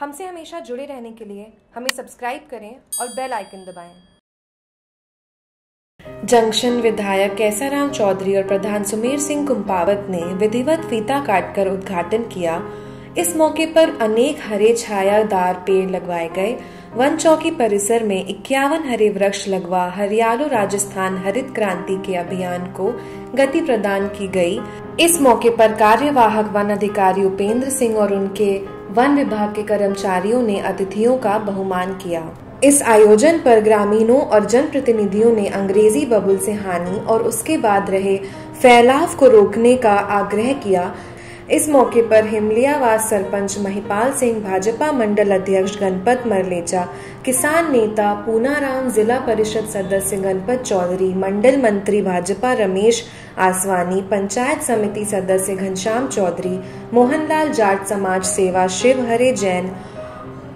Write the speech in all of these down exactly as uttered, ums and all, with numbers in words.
हमसे हमेशा जुड़े रहने के लिए हमें सब्सक्राइब करें और बेल आइकन दबाएं। जंक्शन विधायक कैसा राम चौधरी और प्रधान सुमेर सिंह कुम्पावत ने विधिवत फीता काटकर उद्घाटन किया। इस मौके पर अनेक हरे छायादार पेड़ लगवाए गए। वन चौकी परिसर में इक्यावन हरे वृक्ष लगवा हरियालो राजस्थान हरित क्रांति के अभियान को गति प्रदान की गई। इस मौके पर कार्यवाहक वन अधिकारी उपेंद्र सिंह और उनके वन विभाग के कर्मचारियों ने अतिथियों का बहुमान किया। इस आयोजन पर ग्रामीणों और जनप्रतिनिधियों ने अंग्रेजी बबुल से हानि और उसके बाद रहे फैलाव को रोकने का आग्रह किया। इस मौके पर हिमलियावास सरपंच महिपाल सिंह, भाजपा मंडल अध्यक्ष गणपत मरलेचा, किसान नेता पूनाराम, जिला परिषद सदस्य गणपत चौधरी, मंडल मंत्री भाजपा रमेश आसवानी, पंचायत समिति सदस्य घनश्याम चौधरी, मोहनलाल, जाट समाज सेवा शिव हरे जैन,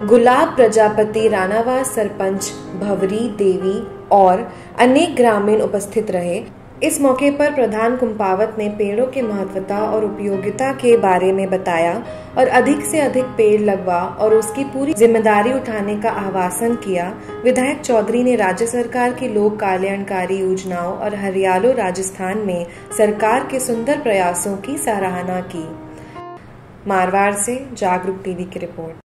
गुलाब प्रजापति, राणावास सरपंच भवरी देवी और अनेक ग्रामीण उपस्थित रहे। इस मौके पर प्रधान कुम्पावत ने पेड़ों के महत्वता और उपयोगिता के बारे में बताया और अधिक से अधिक पेड़ लगवा और उसकी पूरी जिम्मेदारी उठाने का आह्वासन किया। विधायक चौधरी ने राज्य सरकार की लोक कल्याणकारी योजनाओं और हरियालो राजस्थान में सरकार के सुंदर प्रयासों की सराहना की। मारवाड़ से जागरूक टीवी की रिपोर्ट।